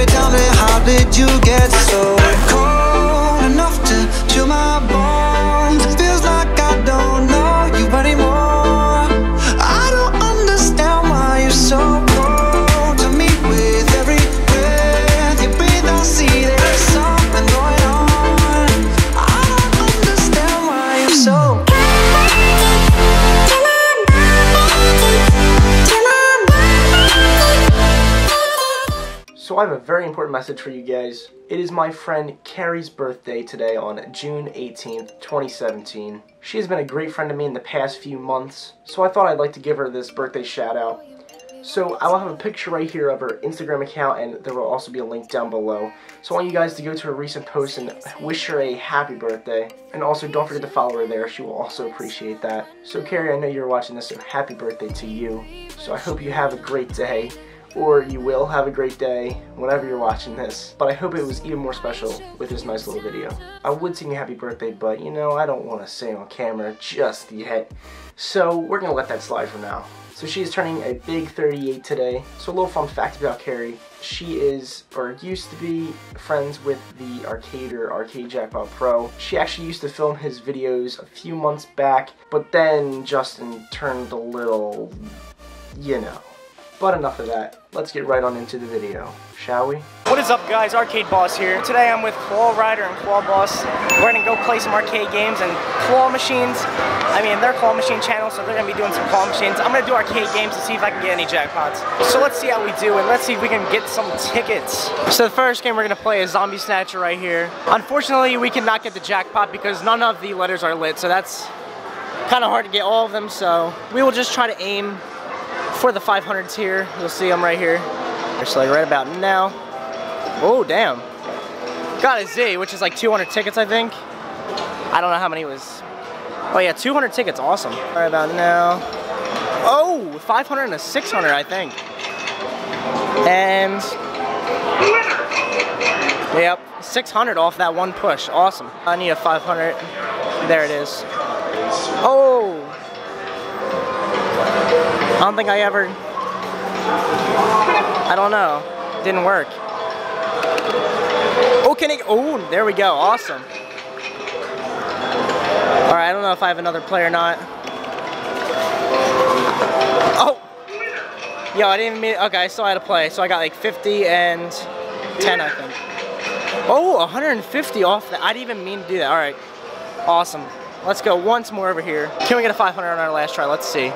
Baby, tell me, how did you get so cold enough to chill my bones? It feels like I don't know you anymore. I don't understand why you're so cold to me. With every breath you breathe, I see there's something going on. I don't understand why you're so cold. So I have a very important message for you guys. It is my friend Carrie's birthday today on June 18th, 2017. She has been a great friend to me in the past few months, so I thought I'd like to give her this birthday shout out. So I will have a picture right here of her Instagram account, and there will also be a link down below. So I want you guys to go to her recent post and wish her a happy birthday. And also don't forget to follow her there, she will also appreciate that. So Carrie, I know you're watching this, so happy birthday to you. So I hope you have a great day. Or you will have a great day whenever you're watching this, but I hope it was even more special with this nice little video. I would sing you happy birthday, but you know, I don't want to sing on camera just yet, so we're gonna let that slide for now. So she is turning a big 38 today. So a little fun fact about Carrie, she is, or used to be, friends with the arcader, Arcade Jackpot Pro. She actually used to film his videos a few months back, but then Justin turned a little, you know. But enough of that, let's get right on into the video, shall we? What is up guys, Arcade Boss here. Today I'm with Claw Rider and Claw Boss. We're gonna go play some arcade games and claw machines. I mean, they're claw machine channel, so they're gonna be doing some claw machines. I'm gonna do arcade games to see if I can get any jackpots. So let's see how we do, and let's see if we can get some tickets. So the first game we're gonna play is Zombie Snatcher right here. Unfortunately, we cannot get the jackpot because none of the letters are lit, so that's kinda hard to get all of them, so we will just try to aim for the 500s here. You'll see them right here. It's like right about now. Oh, damn. Got a Z, which is like 200 tickets, I think. I don't know how many it was. Oh yeah, 200 tickets, awesome. Right about now. Oh, 500 and a 600, I think. And, yep, 600 off that one push, awesome. I need a 500, there it is. Oh! I don't think I ever, I don't know, didn't work. Oh, can it, oh, there we go, awesome. All right, I don't know if I have another play or not. Oh, yo, I didn't mean, okay, I still had a play, so I got like 50 and 10, I think. Oh, 150 off that, I didn't even mean to do that, all right, awesome. Let's go once more over here. Can we get a 500 on our last try, let's see.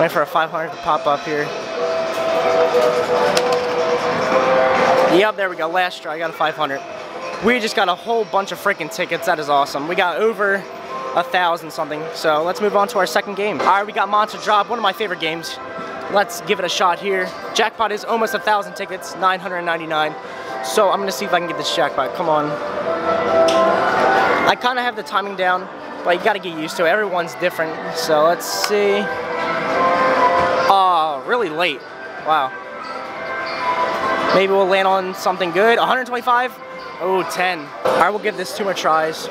Wait for a 500 to pop up here. Yep, there we go. Last try, I got a 500. We just got a whole bunch of freaking tickets. That is awesome. We got over 1,000 something. So let's move on to our second game. All right, we got Monster Drop, one of my favorite games. Let's give it a shot here. Jackpot is almost 1,000 tickets, 999. So I'm gonna see if I can get this jackpot. Come on. I kind of have the timing down, but you gotta get used to it. Everyone's different. So let's see. Oh, really late. Wow. Maybe we'll land on something good. 125? Oh, 10. All right, we'll give this two more tries.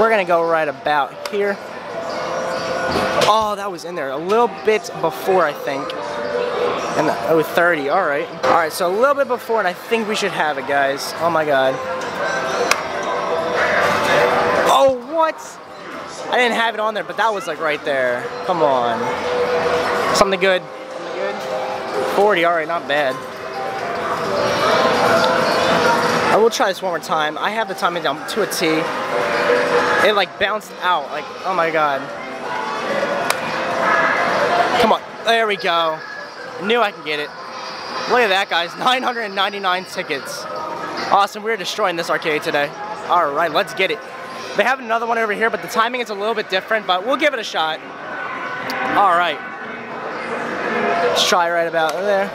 We're gonna go right about here. Oh, that was in there a little bit before, I think. And oh, 30, all right. All right, so a little bit before, and I think we should have it, guys. Oh my God. Oh, what? I didn't have it on there, but that was like right there. Come on. Something good. 40, all right, not bad. I will try this one more time. I have the timing down to a T. It like bounced out, like, oh my God. Come on, there we go. I knew I can get it. Look at that, guys, 999 tickets. Awesome, we're destroying this arcade today. All right, let's get it. They have another one over here, but the timing is a little bit different, but we'll give it a shot. All right. Let's try right about there.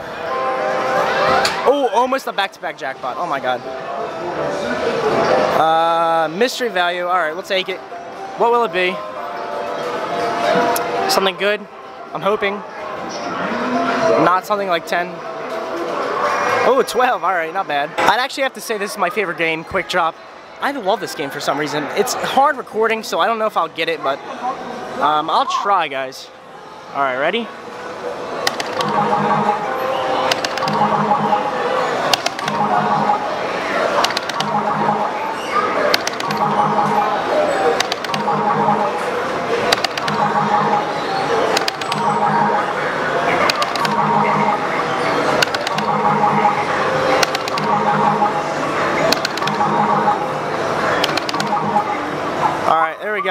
Oh, almost a back-to-back jackpot. Oh, my God. Mystery value. All right, we'll take it. What will it be? Something good, I'm hoping. Not something like 10. Oh, 12. All right, not bad. I'd actually have to say this is my favorite game, Quick Drop. I love this game for some reason. It's hard recording, so I don't know if I'll get it, but I'll try, guys. All right, ready?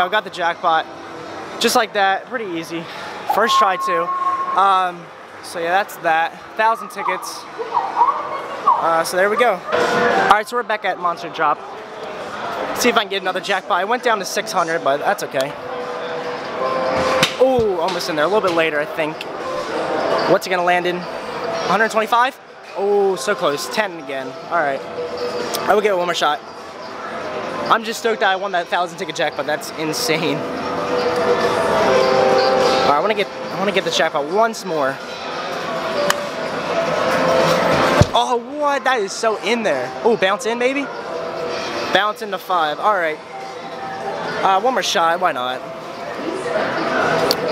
go, got the jackpot. Just like that, pretty easy. First try too. So yeah, that's that. 1,000 tickets. So there we go. Alright, so we're back at Monster Drop. See if I can get another jackpot. I went down to 600, but that's okay. Oh, almost in there. A little bit later, I think. What's it gonna land in? 125? Oh, so close. 10 again. Alright. I will get one more shot. I'm just stoked that I won that 1,000 ticket jackpot. That's insane. Alright, I wanna get the jackpot once more. Oh, what? That is so in there. Oh, bounce in, maybe? Bounce into 5. Alright. One more shot. Why not?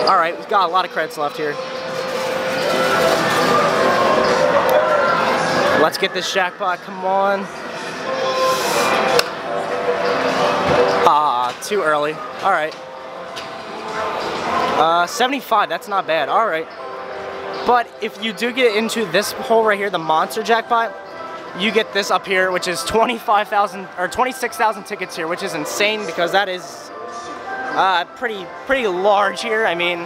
Alright, we've got a lot of credits left here. Let's get this jackpot, come on. Ah, too early. Alright. 75, that's not bad, alright. But if you do get into this hole right here, the monster jackpot, you get this up here, which is 25,000 or 26,000 tickets here, which is insane because that is pretty large here. I mean,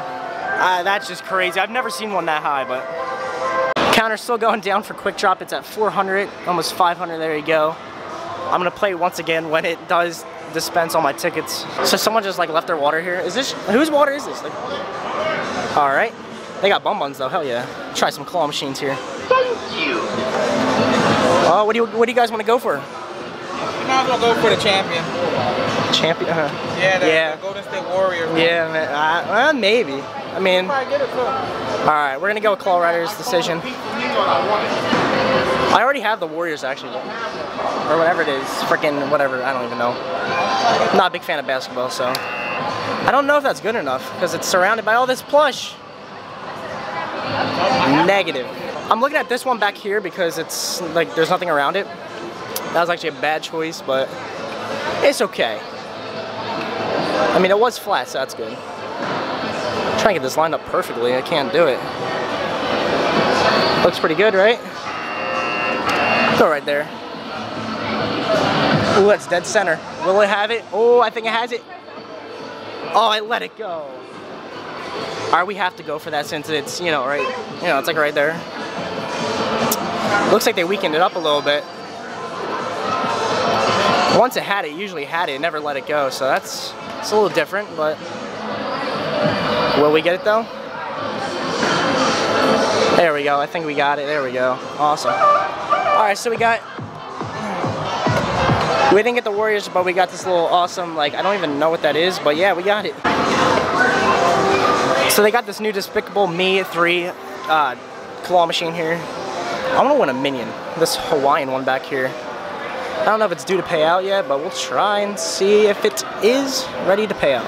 that's just crazy. I've never seen one that high, but counter's still going down for Quick Drop. It's at 400, almost 500. There you go. I'm gonna play once again when it does dispense all my tickets. So someone just like left their water here. Is this whose water is this? Like, all right, they got bonbons though. Hell yeah. Try some claw machines here. Thank you. Oh, what do you guys want to go for? I'm gonna go for the champion. Yeah, the Golden State Warrior. Yeah, man. Well, maybe. I mean, all right, we're gonna go with Claw Rider's decision. I already have the Warriors actually, or whatever it is, freaking whatever. I don't even know. I'm not a big fan of basketball, so I don't know if that's good enough because it's surrounded by all this plush. Negative. I'm looking at this one back here because it's like there's nothing around it. That was actually a bad choice, but it's okay. I mean, it was flat, so that's good. I'm trying to get this lined up perfectly. I can't do it. Looks pretty good, right? Go right there. Ooh, that's dead center. Will it have it? Oh, I think it has it. Oh, I let it go. All right, we have to go for that since it's, you know, right, you know, it's like right there. Looks like they weakened it up a little bit. Once it had it, usually had it, never let it go, so that's, it's a little different, but will we get it though? There we go, I think we got it, there we go, awesome. Alright, so we didn't get the Warriors, but we got this little awesome, like, I don't even know what that is, but yeah, we got it. So they got this new Despicable Me 3 claw machine here. I want to win a minion, this Hawaiian one back here. I don't know if it's due to pay out yet, but we'll try and see if it is ready to pay out.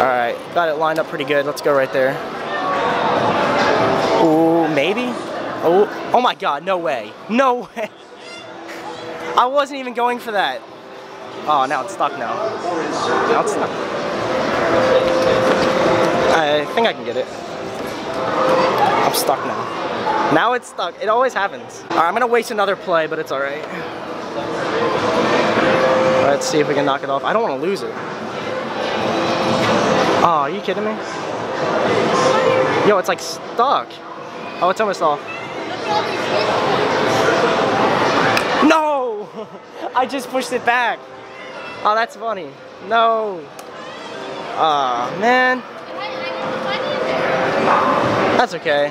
Alright, got it lined up pretty good. Let's go right there. Ooh, maybe? Oh, oh my god, no way. No way. I wasn't even going for that. Oh, now it's stuck now. Now it's stuck. I think I can get it. I'm stuck now. Now it's stuck. It always happens. All right, I'm gonna waste another play, but it's all right. Let's see if we can knock it off. I don't want to lose it. Oh, are you kidding me? Yo, it's like stuck. Oh, it's almost off. No! I just pushed it back. Oh, that's funny. No. Aw, man. That's okay.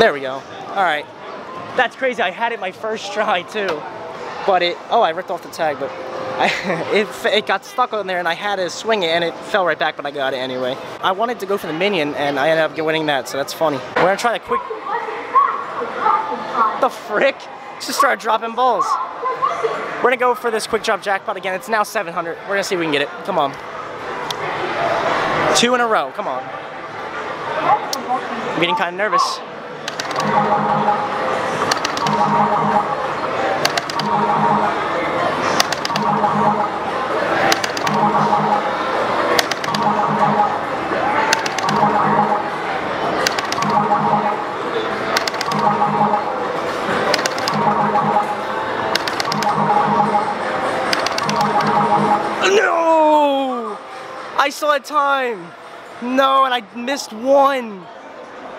There we go. Alright. That's crazy. I had it my first try too. But it, oh, I ripped off the tag, but it got stuck on there and I had to swing it and it fell right back, but I got it anyway. I wanted to go for the minion and I ended up winning that, so that's funny. We're gonna try the quick... The frick? Just started dropping balls. We're gonna go for this quick drop jackpot again. It's now 700. We're gonna see if we can get it. Come on. 2 in a row. Come on. I'm getting kind of nervous. I still had time. No, and I missed one.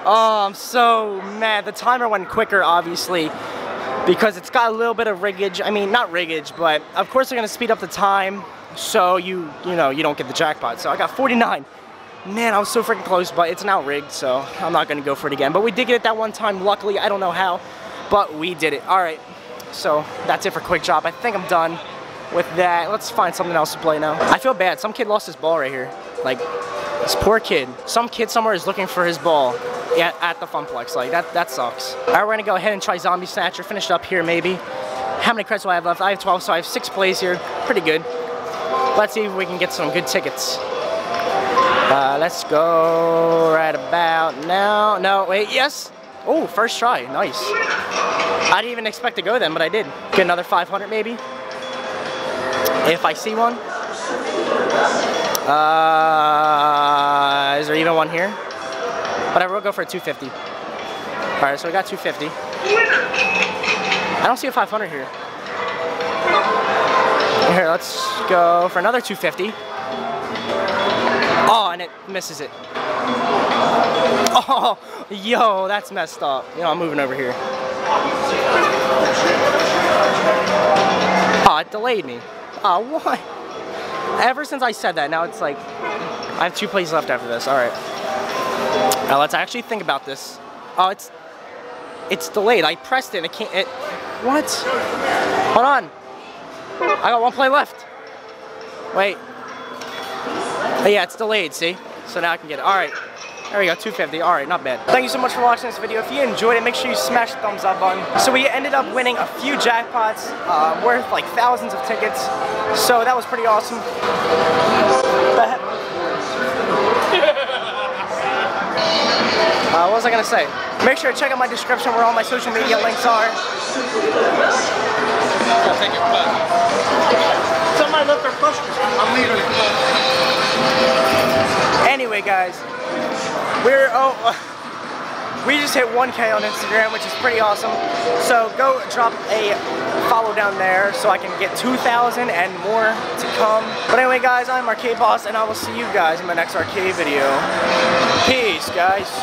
Oh, I'm so mad. The timer went quicker, obviously, because it's got a little bit of riggage. I mean, not riggage, but of course they're gonna speed up the time, so you don't get the jackpot. So I got 49. Man, I was so freaking close, but it's now rigged, so I'm not gonna go for it again. But we did get it that one time, luckily. I don't know how, but we did it. All right, so that's it for Quick Drop. I think I'm done with that. Let's find something else to play now. I feel bad. Some kid lost his ball right here. Like, this poor kid. Some kid somewhere is looking for his ball. Yeah, at the Funplex, like that sucks. All right, we're gonna go ahead and try Zombie Snatcher, finish it up here maybe. How many credits do I have left? I have 12, so I have 6 plays here, pretty good. Let's see if we can get some good tickets. Let's go right about now. No, wait, yes. Oh, first try, nice. I didn't even expect to go then, but I did. Get another 500 maybe, if I see one. Is there even one here? Whatever, we'll go for a 250. All right, so we got 250. I don't see a 500 here. Here, let's go for another 250. Oh, and it misses it. Oh, yo, that's messed up. You know, I'm moving over here. Oh, it delayed me. Oh, what? Ever since I said that, now it's like, I have 2 plays left after this, all right. Now let's actually think about this. Oh, it's delayed. I pressed it. I can't. What? Hold on. I got 1 play left. Wait. Oh, yeah, it's delayed. See? So now I can get it. All right. There we go. 250. All right, not bad. Thank you so much for watching this video. If you enjoyed it, make sure you smash the thumbs up button. So we ended up winning a few jackpots worth like thousands of tickets. So that was pretty awesome. What was I gonna say? Make sure to check out my description where all my social media links are. Somebody left their questions. I'm leaving. Anyway, guys, we just hit 1K on Instagram, which is pretty awesome. So go drop a follow down there so I can get 2,000 and more to come. But anyway, guys, I'm Arcade Boss, and I will see you guys in my next arcade video. Peace, guys.